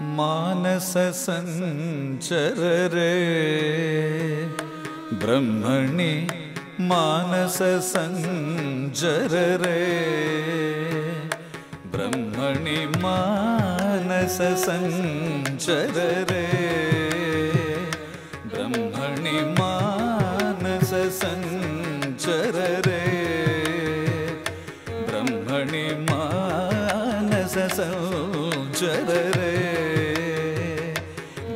मानस संचररे ब्रह्मणि मानस संचररे ब्रह्मणि मानस संचररे ब्रह्मणि मानस संचररे ब्रह्मणि मानस संचररे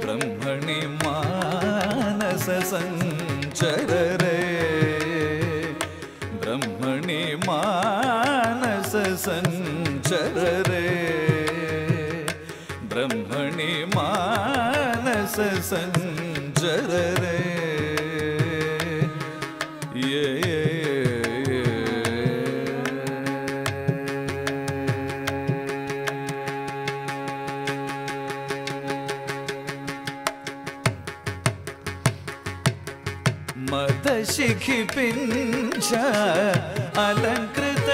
ब्रह्मणि मानस संचररे ब्रह्मणि मानस संचररे ब्रह्मणि मानस संचररे मदशिखिपिंज अलंकृत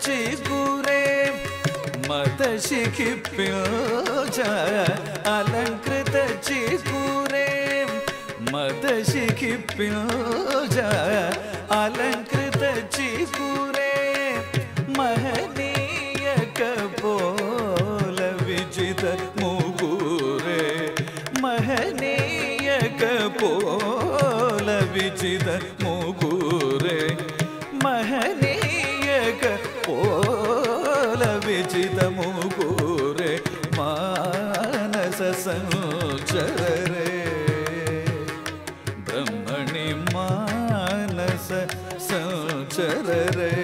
चिकुरे मदशिखिपिंज अलंकृत चिकुरे मदशिखिपिंज अलंकृत चिकुरे मदशिखिपिंज अलंकृत चिकुरे महनीय कपोल विजित मुगुरे महनीय कपोल विजित मुगुरे महनीय पोल विजित मुगुरे मानस संचररे ब्रह्मणि मानस संचररे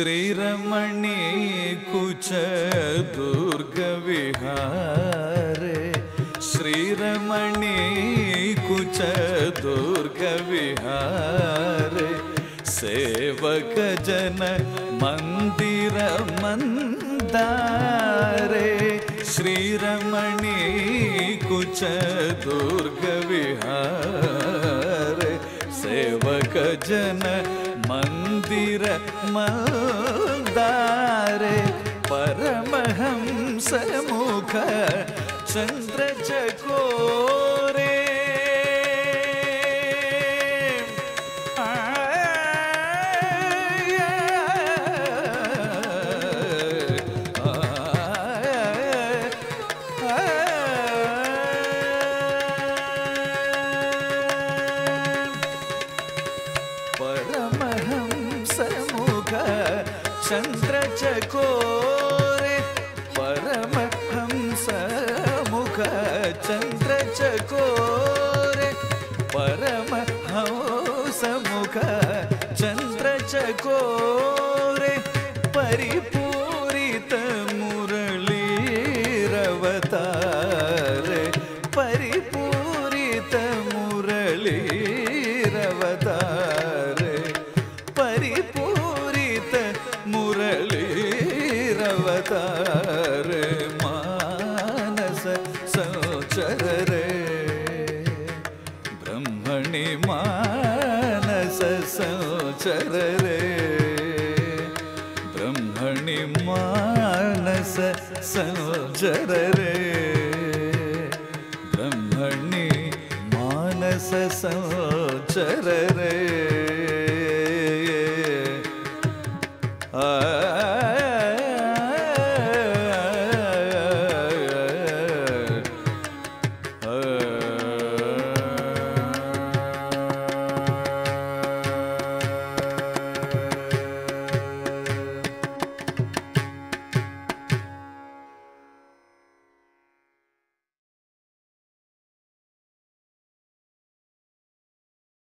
श्रीरमणी कुच दुर्ग विहारे श्रीरमणी कुच दुर्ग विहारे सेवक जन मंदिर मंदारे श्रीरमणी कुच दुर्ग विहारे सेवक जन मंदिर मंदारे परमहंस मुख चंद्र चकोरे चंद्र चकोरे परमहंस मुख चंद्र चकोरे परमहंस मुख चंद्र चकोरे परिपूरित मुरली रवतारे परिपूरित मुरली रवतारे परिपूर मुरलीरवतारे मानस संचररे ब्रह्मणि मानस संचररे ब्रह्मणि मानस संचररे ब्रह्मणि मानस संचररे।